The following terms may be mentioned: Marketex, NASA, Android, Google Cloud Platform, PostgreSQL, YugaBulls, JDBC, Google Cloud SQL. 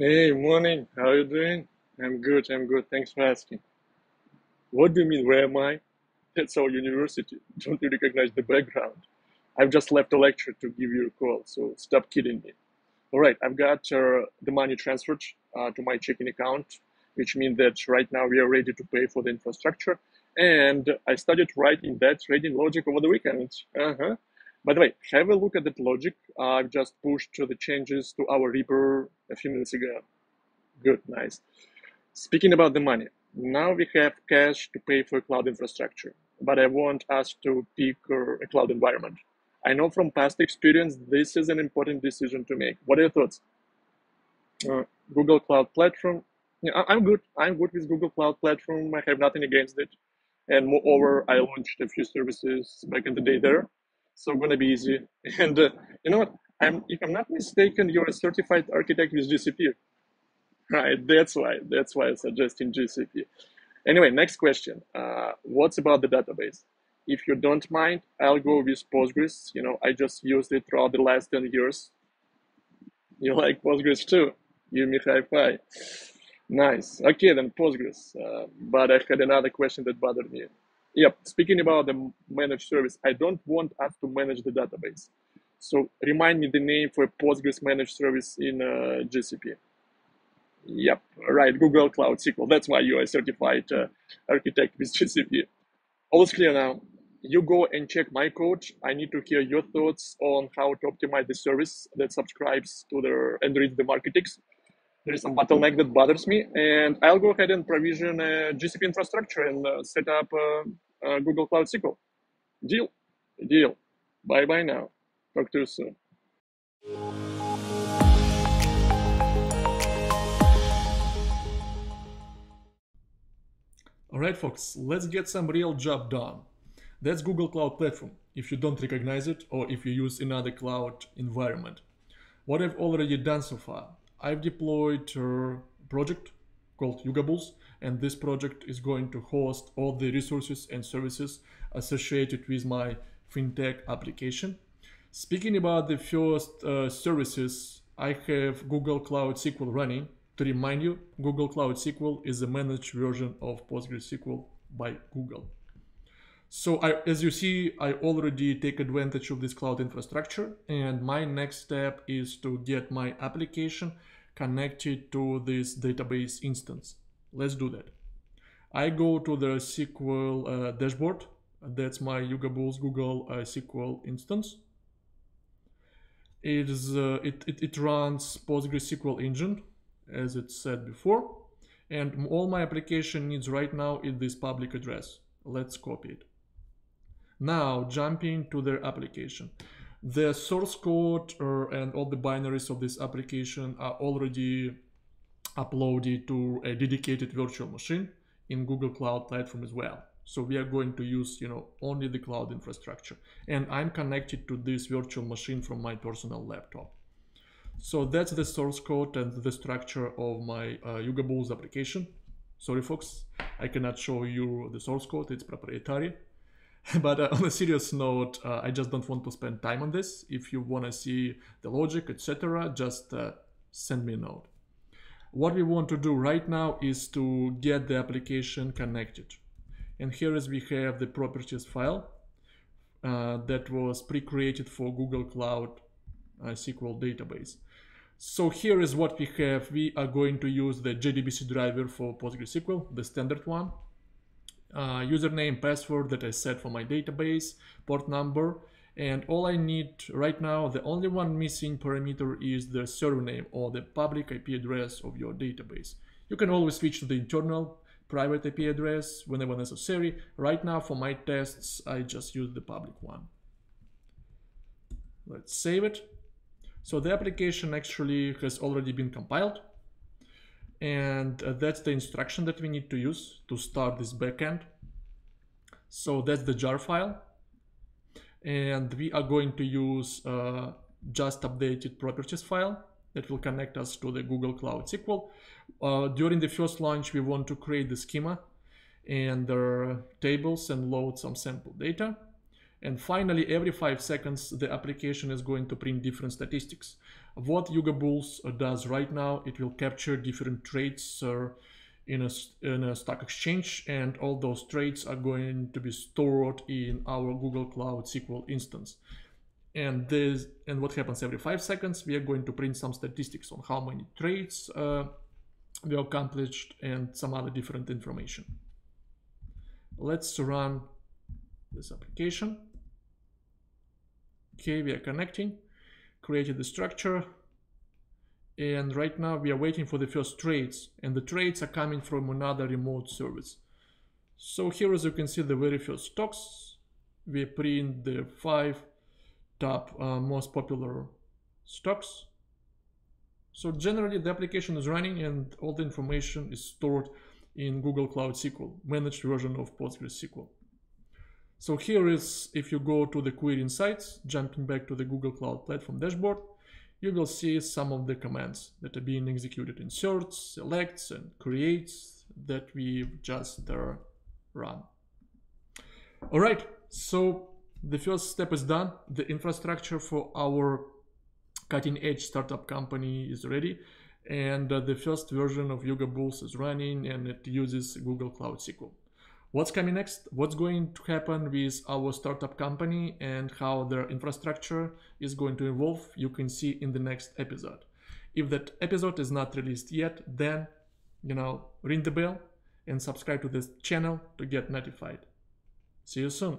Hey, morning. How are you doing? I'm good. I'm good. Thanks for asking. What do you mean, where am I? That's our university. Don't you recognize the background? I've just left a lecture to give you a call, so stop kidding me. All right, I've got the money transferred to my checking account, which means that right now we are ready to pay for the infrastructure. And I started writing that trading logic over the weekend. By the way, have a look at that logic. I've just pushed the changes to our Reaper a few minutes ago. Good, nice. Speaking about the money, now we have cash to pay for cloud infrastructure, but I want us to pick a cloud environment. I know from past experience, this is an important decision to make. What are your thoughts? Google Cloud Platform. Yeah, I'm good. I'm good with Google Cloud Platform. I have nothing against it. And moreover, I launched a few services back in the day there. So gonna be easy. And you know what? If I'm not mistaken, you're a certified architect with GCP. Right, that's why I'm suggesting GCP. Anyway, next question. What's about the database? If you don't mind, I'll go with Postgres. You know, I just used it throughout the last 10 years. You like Postgres too? Give me high five. Nice. Okay, then Postgres. But I had another question that bothered me. Yep, speaking about the managed service, I don't want us to manage the database. So remind me the name for a Postgres managed service in GCP. Yep, right, Google Cloud SQL. That's why you are a certified architect with GCP. All is clear now. You go and check my code. I need to hear your thoughts on how to optimize the service that subscribes to the Android, the Marketex. There is some bottleneck that bothers me, and I'll go ahead and provision a GCP infrastructure and set up Google Cloud SQL. Deal? Deal. Bye-bye now. Talk to you soon. All right, folks, let's get some real job done. That's Google Cloud Platform, if you don't recognize it or if you use another cloud environment. What I've already done so far, I've deployed a project called YugaBulls, and this project is going to host all the resources and services associated with my fintech application. Speaking about the first services, I have Google Cloud SQL running. To remind you, Google Cloud SQL is a managed version of PostgreSQL by Google. So as you see, I already take advantage of this cloud infrastructure, and my next step is to get my application connected to this database instance. Let's do that. I go to the SQL dashboard. That's my YugaBulls Google SQL instance. It runs PostgreSQL engine, as it said before, and all my application needs right now is this public address. Let's copy it. Now jumping to their application. The source code and all the binaries of this application are already uploaded to a dedicated virtual machine in Google Cloud Platform as well. So we are going to use, you know, only the cloud infrastructure, and I'm connected to this virtual machine from my personal laptop. So that's the source code and the structure of my YugaBulls application. Sorry, folks, I cannot show you the source code. It's proprietary. But on a serious note, I just don't want to spend time on this. If you want to see the logic, etc., just send me a note. What we want to do right now is to get the application connected. And here is we have the properties file that was pre-created for Google Cloud SQL database. So here is what we have. We are going to use the JDBC driver for PostgreSQL, the standard one. Username, password that I set for my database, port number, and all I need right now, the only one missing parameter is the server name or the public IP address of your database. You can always switch to the internal private IP address whenever necessary. Right now for my tests, I just use the public one. Let's save it. So the application actually has already been compiled, and that's the instruction that we need to use to start this backend. So that's the jar file, and we are going to use just updated properties file that will connect us to the Google Cloud SQL. During the first launch, we want to create the schema and tables and load some sample data. And finally, every 5 seconds, the application is going to print different statistics. what YugaBulls does right now, it will capture different trades in a stock exchange, and all those trades are going to be stored in our Google Cloud SQL instance. And what happens every 5 seconds, we are going to print some statistics on how many trades we accomplished and some other different information. Let's run this application. Okay, we are connecting, created the structure. And right now we are waiting for the first trades, and the trades are coming from another remote service. So here, as you can see, the very first stocks, we print the 5 top most popular stocks. So generally the application is running and all the information is stored in Google Cloud SQL, managed version of PostgreSQL. So here is, if you go to the query insights, jumping back to the Google Cloud Platform dashboard, you will see some of the commands that are being executed, inserts, selects, and creates, that we've just run. All right, so the first step is done. The infrastructure for our cutting-edge startup company is ready, and the first version of YugaBulls is running, and it uses Google Cloud SQL. What's coming next? What's going to happen with our startup company and how their infrastructure is going to evolve, you can see in the next episode. If that episode is not released yet, then, you know, ring the bell and subscribe to this channel to get notified. See you soon.